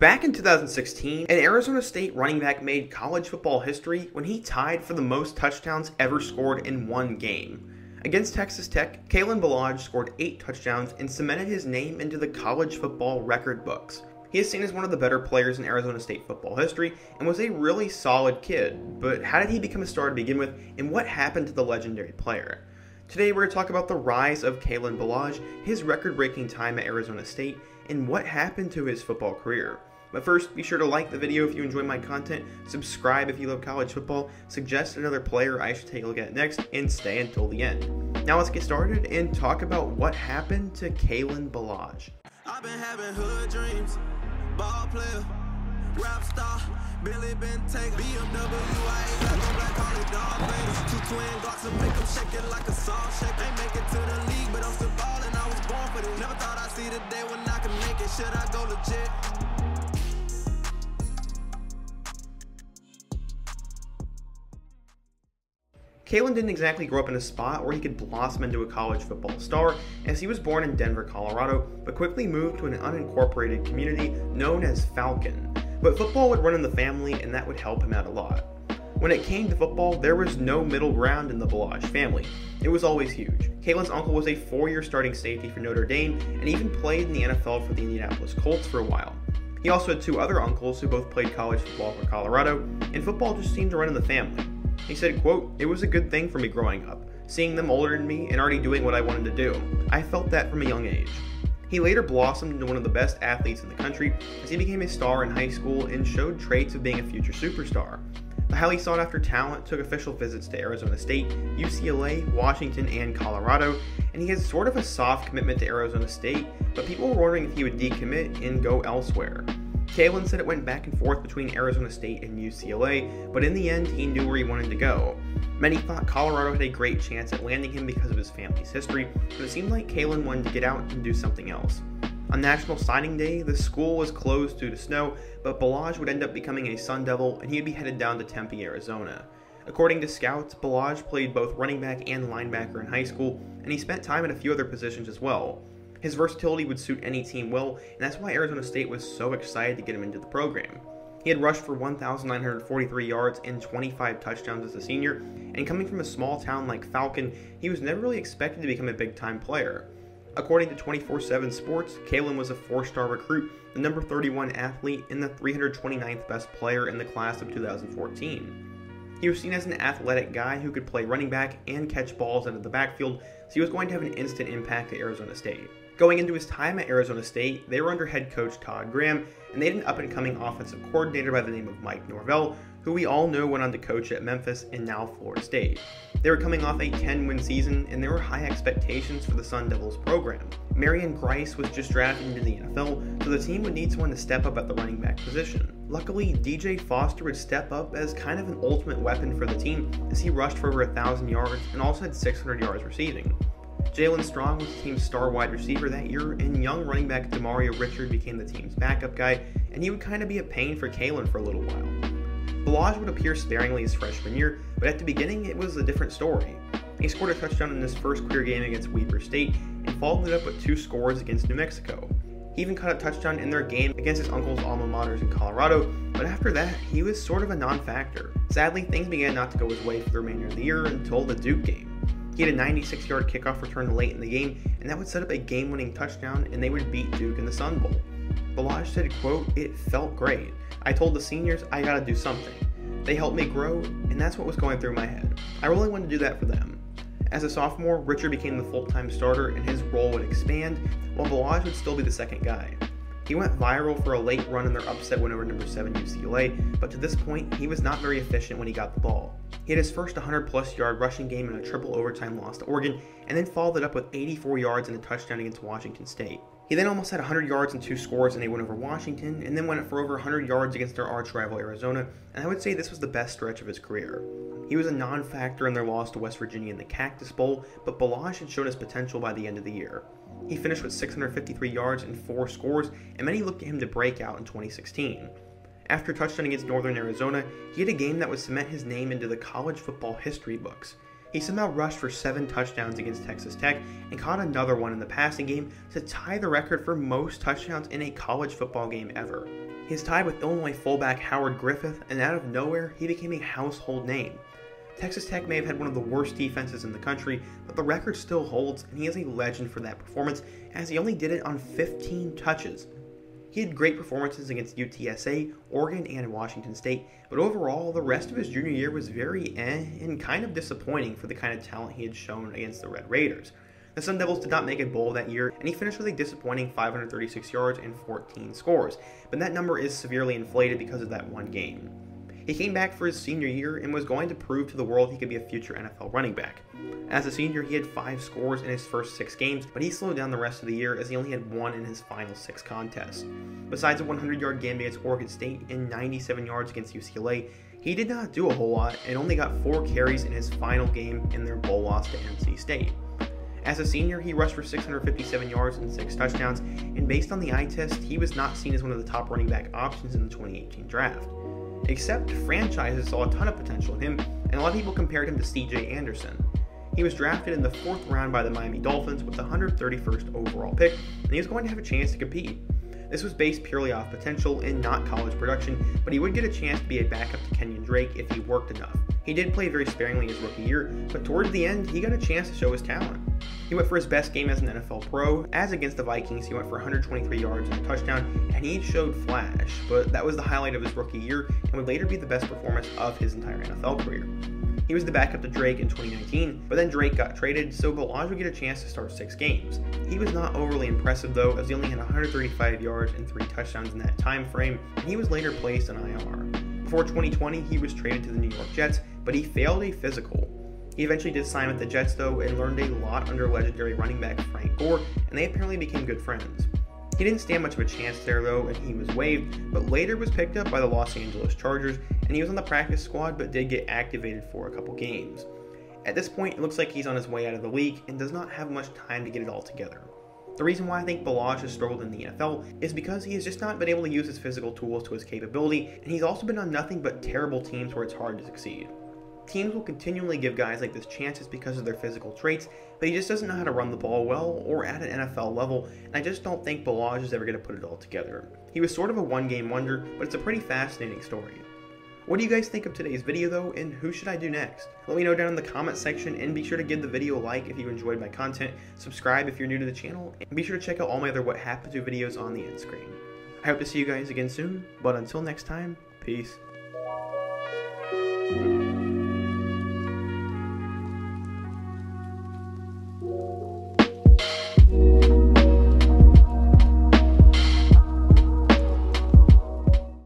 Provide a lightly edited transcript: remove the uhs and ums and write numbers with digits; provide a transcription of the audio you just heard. Back in 2016, an Arizona State running back made college football history when he tied for the most touchdowns ever scored in one game. Against Texas Tech, Kalen Ballage scored 8 touchdowns and cemented his name into the college football record books. He is seen as one of the better players in Arizona State football history and was a really solid kid, but how did he become a star to begin with, and what happened to the legendary player? Today we're going to talk about the rise of Kalen Ballage, his record-breaking time at Arizona State, and what happened to his football career. But first, be sure to like the video if you enjoy my content, subscribe if you love college football, suggest another player I should take a look at next, and stay until the end. Now let's get started and talk about what happened to Kalen Ballage. I've been having hood dreams, ball player, rap star, Billy Ben Tank, BMW, I ain't got no black on the dog face. Two twin blocks and make them shake it like a salt shake. Ain't make it to the league, but I'm still ballin', I was born for this. Never thought I'd see the day when I could make it, should I go legit? Kalen didn't exactly grow up in a spot where he could blossom into a college football star, as he was born in Denver, Colorado, but quickly moved to an unincorporated community known as Falcon. But football would run in the family, and that would help him out a lot. When it came to football, there was no middle ground in the Ballage family. It was always huge. Kalen's uncle was a 4-year starting safety for Notre Dame, and even played in the NFL for the Indianapolis Colts for a while. He also had 2 other uncles who both played college football for Colorado, and football just seemed to run in the family. He said, quote, "It was a good thing for me growing up, seeing them older than me and already doing what I wanted to do. I felt that from a young age." He later blossomed into one of the best athletes in the country as he became a star in high school and showed traits of being a future superstar. The highly sought after talent took official visits to Arizona State, UCLA, Washington, and Colorado, and he had sort of a soft commitment to Arizona State, but people were wondering if he would decommit and go elsewhere. Kalen said it went back and forth between Arizona State and UCLA, but in the end, he knew where he wanted to go. Many thought Colorado had a great chance at landing him because of his family's history, but it seemed like Kalen wanted to get out and do something else. On National Signing Day, the school was closed due to snow, but Ballage would end up becoming a Sun Devil, and he would be headed down to Tempe, Arizona. According to scouts, Ballage played both running back and linebacker in high school, and he spent time at a few other positions as well. His versatility would suit any team well, and that's why Arizona State was so excited to get him into the program. He had rushed for 1,943 yards and 25 touchdowns as a senior, and coming from a small town like Falcon, he was never really expected to become a big-time player. According to 24/7 Sports, Kalen was a 4-star recruit, the number 31 athlete, and the 329th best player in the class of 2014. He was seen as an athletic guy who could play running back and catch balls out of the backfield, so he was going to have an instant impact at Arizona State. Going into his time at Arizona State, they were under head coach Todd Graham, and they had an up-and-coming offensive coordinator by the name of Mike Norvell, who we all know went on to coach at Memphis and now Florida State. They were coming off a 10-win season, and there were high expectations for the Sun Devils program. Marion Grice was just drafted into the NFL, so the team would need someone to step up at the running back position. Luckily, DJ Foster would step up as kind of an ultimate weapon for the team, as he rushed for over 1,000 yards and also had 600 yards receiving. Jalen Strong was the team's star wide receiver that year, and young running back Demario Richard became the team's backup guy, and he would kind of be a pain for Kalen for a little while. Ballage would appear sparingly his freshman year, but at the beginning it was a different story. He scored a touchdown in his first career game against Weber State, and followed it up with 2 scores against New Mexico. He even caught a touchdown in their game against his uncle's alma maters in Colorado, but after that, he was sort of a non-factor. Sadly, things began not to go his way for the remainder of the year until the Duke game. He had a 96-yard kickoff return late in the game, and that would set up a game-winning touchdown, and they would beat Duke in the Sun Bowl. Ballage said, quote, "It felt great. I told the seniors I gotta do something. They helped me grow, and that's what was going through my head. I really wanted to do that for them." As a sophomore, Richard became the full-time starter, and his role would expand, while Ballage would still be the second guy. He went viral for a late run in their upset win over number 7 UCLA, but to this point, he was not very efficient when he got the ball. He had his first 100-plus yard rushing game in a triple overtime loss to Oregon, and then followed it up with 84 yards and a touchdown against Washington State. He then almost had 100 yards and 2 scores in a win over Washington, and then went for over 100 yards against their arch-rival Arizona, and I would say this was the best stretch of his career. He was a non-factor in their loss to West Virginia in the Cactus Bowl, but Ballage had shown his potential by the end of the year. He finished with 653 yards and 4 scores, and many looked at him to break out in 2016. After a touchdown against Northern Arizona, he had a game that would cement his name into the college football history books. He somehow rushed for 7 touchdowns against Texas Tech and caught another one in the passing game to tie the record for most touchdowns in a college football game ever. He's tied with Illinois fullback Howard Griffith, and out of nowhere, he became a household name. Texas Tech may have had one of the worst defenses in the country, but the record still holds, and he is a legend for that performance, as he only did it on 15 touches. He had great performances against UTSA, Oregon, and Washington State, but overall, the rest of his junior year was very and kind of disappointing for the kind of talent he had shown against the Red Raiders. The Sun Devils did not make a bowl that year, and he finished with a disappointing 536 yards and 14 scores, but that number is severely inflated because of that one game. He came back for his senior year and was going to prove to the world he could be a future NFL running back. As a senior, he had 5 scores in his first 6 games, but he slowed down the rest of the year as he only had 1 in his final 6 contests. Besides a 100-yard game against Oregon State and 97 yards against UCLA, he did not do a whole lot and only got 4 carries in his final game in their bowl loss to NC State. As a senior, he rushed for 657 yards and 6 touchdowns, and based on the eye test, he was not seen as one of the top running back options in the 2018 draft. Except franchises saw a ton of potential in him, and a lot of people compared him to CJ Anderson. He was drafted in the 4th round by the Miami Dolphins with the 131st overall pick, and he was going to have a chance to compete. This was based purely off potential and not college production, but he would get a chance to be a backup to Kenyon Drake if he worked enough. He did play very sparingly his rookie year, but towards the end, he got a chance to show his talent. He went for his best game as an NFL pro. As against the Vikings, he went for 123 yards and a touchdown, and he showed flash, but that was the highlight of his rookie year and would later be the best performance of his entire NFL career. He was the backup to Drake in 2019, but then Drake got traded, so Ballage would get a chance to start 6 games. He was not overly impressive though, as he only had 135 yards and 3 touchdowns in that time frame, and he was later placed on IR. Before 2020, he was traded to the New York Jets, but he failed a physical. He eventually did sign with the Jets though, and learned a lot under legendary running back Frank Gore, and they apparently became good friends. He didn't stand much of a chance there though, and he was waived, but later was picked up by the Los Angeles Chargers, and he was on the practice squad but did get activated for a couple games. At this point, it looks like he's on his way out of the league and does not have much time to get it all together. The reason why I think Ballage has struggled in the NFL is because he has just not been able to use his physical tools to his capability, and he's also been on nothing but terrible teams where it's hard to succeed. Teams will continually give guys like this chances because of their physical traits, but he just doesn't know how to run the ball well or at an NFL level, and I just don't think Ballage is ever going to put it all together. He was sort of a one-game wonder, but it's a pretty fascinating story. What do you guys think of today's video though, and who should I do next? Let me know down in the comment section, and be sure to give the video a like if you enjoyed my content, subscribe if you're new to the channel, and be sure to check out all my other What Happened To videos on the end screen. I hope to see you guys again soon, but until next time, peace.